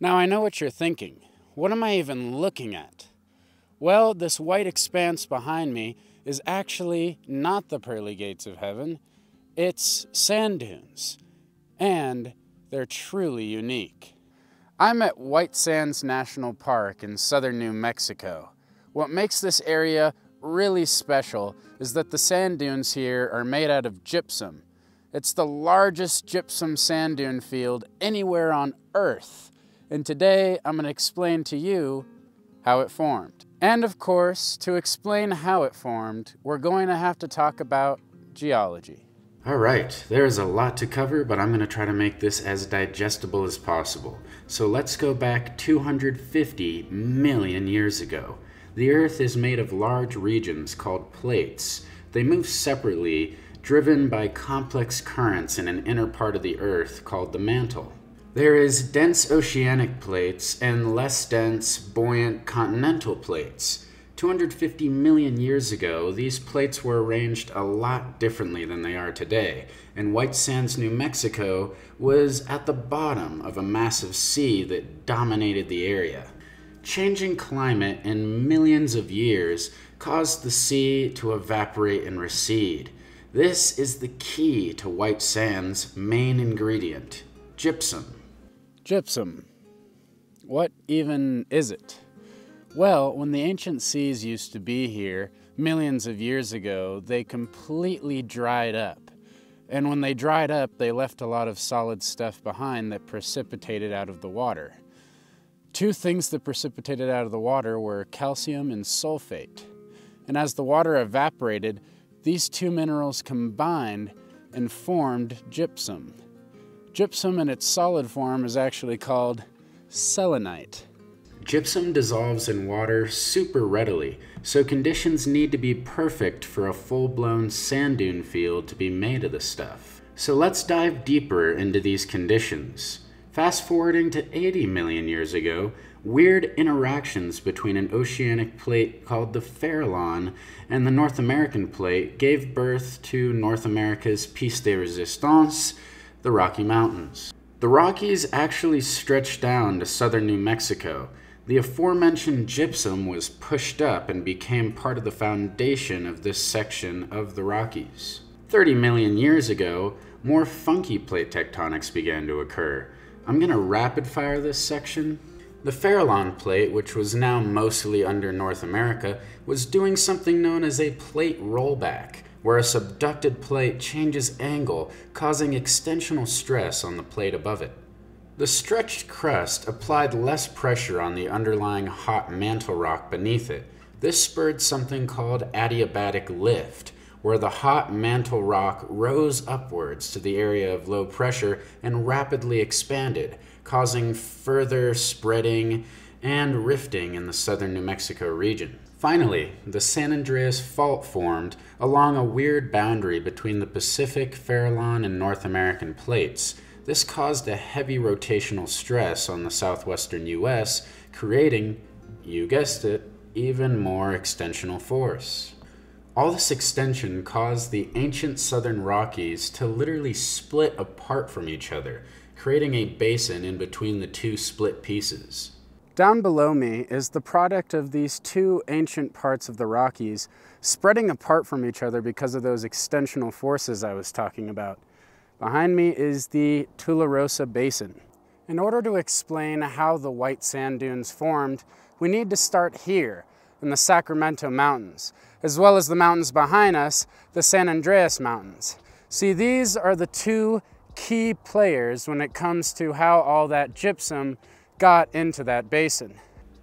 Now I know what you're thinking. What am I even looking at? Well, this white expanse behind me is actually not the pearly gates of heaven. It's sand dunes, and they're truly unique. I'm at White Sands National Park in southern New Mexico. What makes this area really special is that the sand dunes here are made out of gypsum. It's the largest gypsum sand dune field anywhere on Earth. And today I'm going to explain to you how it formed. And of course, to explain how it formed, we're going to have to talk about geology. All right, there is a lot to cover, but I'm going to try to make this as digestible as possible. So let's go back 250 million years ago. The Earth is made of large regions called plates. They move separately, driven by complex currents in an inner part of the Earth called the mantle. There is dense oceanic plates and less dense, buoyant continental plates. 250 million years ago, these plates were arranged a lot differently than they are today, and White Sands, New Mexico was at the bottom of a massive sea that dominated the area. Changing climate in millions of years caused the sea to evaporate and recede. This is the key to White Sands' main ingredient, gypsum. Gypsum. What even is it? Well, when the ancient seas used to be here, millions of years ago, they completely dried up. And when they dried up, they left a lot of solid stuff behind that precipitated out of the water. Two things that precipitated out of the water were calcium and sulfate. And as the water evaporated, these two minerals combined and formed gypsum. Gypsum in its solid form is actually called selenite. Gypsum dissolves in water super readily, so conditions need to be perfect for a full-blown sand dune field to be made of this stuff. So let's dive deeper into these conditions. Fast forwarding to 80 million years ago, weird interactions between an oceanic plate called the Farallon and the North American plate gave birth to North America's Piste de Resistance, the Rocky Mountains. The Rockies actually stretched down to southern New Mexico. The aforementioned gypsum was pushed up and became part of the foundation of this section of the Rockies. 30 million years ago, more funky plate tectonics began to occur. I'm going to rapid-fire this section. The Farallon plate, which was now mostly under North America, was doing something known as a plate rollback, where a subducted plate changes angle, causing extensional stress on the plate above it. The stretched crust applied less pressure on the underlying hot mantle rock beneath it. This spurred something called adiabatic lift, where the hot mantle rock rose upwards to the area of low pressure and rapidly expanded, causing further spreading and rifting in the southern New Mexico region. Finally, the San Andreas Fault formed along a weird boundary between the Pacific, Farallon, and North American plates. This caused a heavy rotational stress on the southwestern U.S., creating, you guessed it, even more extensional force. All this extension caused the ancient southern Rockies to literally split apart from each other, creating a basin in between the two split pieces. Down below me is the product of these two ancient parts of the Rockies spreading apart from each other because of those extensional forces I was talking about. Behind me is the Tularosa Basin. In order to explain how the white sand dunes formed, we need to start here, in the Sacramento Mountains, as well as the mountains behind us, the San Andreas Mountains. See, these are the two key players when it comes to how all that gypsum got into that basin.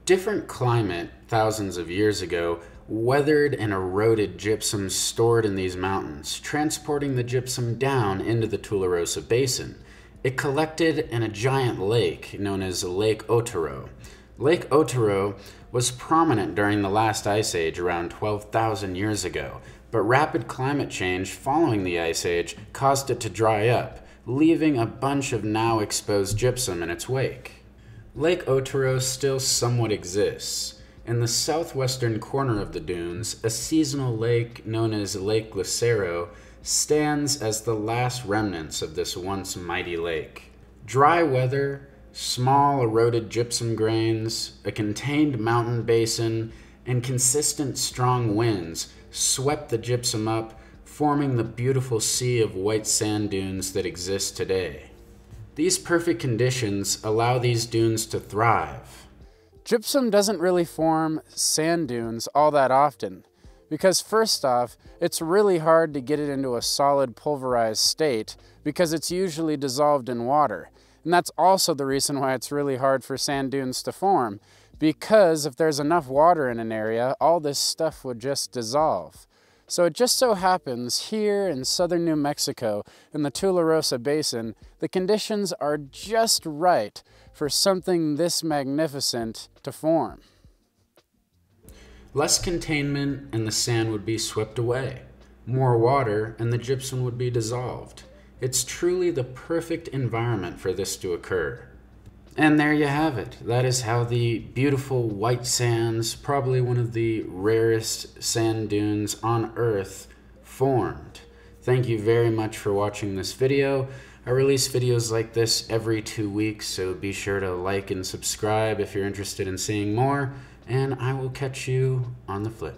Different climate thousands of years ago weathered and eroded gypsum stored in these mountains, transporting the gypsum down into the Tularosa Basin. It collected in a giant lake known as Lake Otero. Lake Otero was prominent during the last ice age around 12,000 years ago, but rapid climate change following the ice age caused it to dry up, leaving a bunch of now exposed gypsum in its wake. Lake Otero still somewhat exists. In the southwestern corner of the dunes, a seasonal lake known as Lake Lucero stands as the last remnants of this once mighty lake. Dry weather, small eroded gypsum grains, a contained mountain basin, and consistent strong winds swept the gypsum up, forming the beautiful sea of white sand dunes that exist today. These perfect conditions allow these dunes to thrive. Gypsum doesn't really form sand dunes all that often, because first off, it's really hard to get it into a solid pulverized state because it's usually dissolved in water. And that's also the reason why it's really hard for sand dunes to form, because if there's enough water in an area, all this stuff would just dissolve. So it just so happens here in southern New Mexico, in the Tularosa Basin, the conditions are just right for something this magnificent to form. Less containment and the sand would be swept away. More water and the gypsum would be dissolved. It's truly the perfect environment for this to occur. And there you have it. That is how the beautiful White Sands, probably one of the rarest sand dunes on Earth, formed. Thank you very much for watching this video. I release videos like this every 2 weeks, so be sure to like and subscribe if you're interested in seeing more, and I will catch you on the flip.